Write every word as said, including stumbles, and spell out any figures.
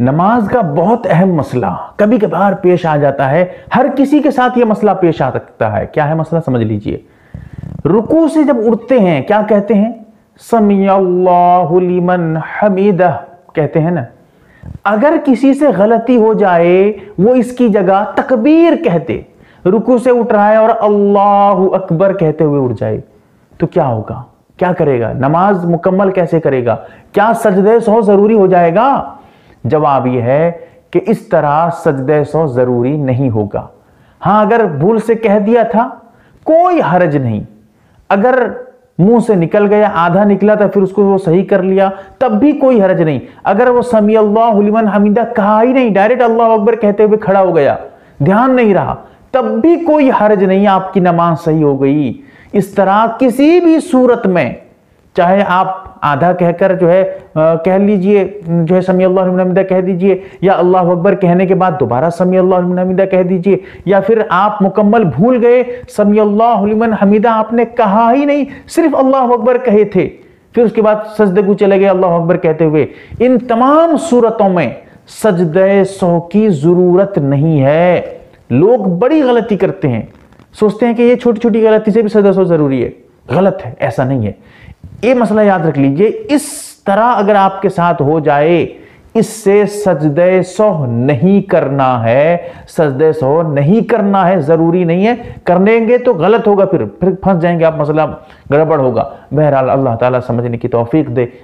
नमाज का बहुत अहम मसला कभी कभार पेश आ जाता है। हर किसी के साथ यह मसला पेश आ सकता है। क्या है मसला, समझ लीजिए। रुकू से जब उठते हैं क्या कहते हैं? समिअल्लाहुलिमन हमीदा कहते हैं ना। अगर किसी से गलती हो जाए वो इसकी जगह तकबीर कहते, रुकू से उठ रहा है और अल्लाहू अकबर कहते हुए उठ जाए तो क्या होगा, क्या करेगा, नमाज मुकम्मल कैसे करेगा, क्या सजदे सौ जरूरी हो जाएगा? जवाब यह है कि इस तरह सजदे सौ जरूरी नहीं होगा। हाँ, अगर भूल से कह दिया था कोई हरज नहीं, अगर मुंह से निकल गया, आधा निकला था फिर उसको वो सही कर लिया तब भी कोई हरज नहीं। अगर वो समिअल्लाहु लिमन हमीदा कहा ही नहीं, डायरेक्ट अल्लाहू अकबर कहते हुए खड़ा हो गया, ध्यान नहीं रहा, तब भी कोई हरज नहीं, आपकी नमाज सही हो गई। इस तरह किसी भी सूरत में, चाहे आप आधा कहकर जो है आ, कह लीजिए जो है समिअल्लाहु लिमन हमीदा कह दीजिए, या अल्लाहु अकबर कहने के बाद दोबारा समिअल्लाहु लिमन हमीदा कह दीजिए, या फिर आप मुकम्मल भूल गए, समिअल्लाहु लिमन हमीदा आपने कहा ही नहीं, सिर्फ अल्लाहु अकबर कहे थे, फिर उसके बाद सजदे को चले गए अल्लाहु अकबर कहते हुए, इन तमाम सूरतों में सजदे सौ की जरूरत नहीं है। लोग बड़ी गलती करते हैं, सोचते हैं कि ये छोटी छोटी गलती से भी सजदे सौ जरूरी है। गलत है, ऐसा नहीं है। ये मसला याद रख लीजिए। इस तरह अगर आपके साथ हो जाए, इससे सजदे सौ नहीं करना है, सजदे सौ नहीं करना है, जरूरी नहीं है। करेंगे तो गलत होगा, फिर फिर फंस जाएंगे आप, मसला गड़बड़ होगा। बहरहाल अल्लाह ताला समझने की तौफीक दे।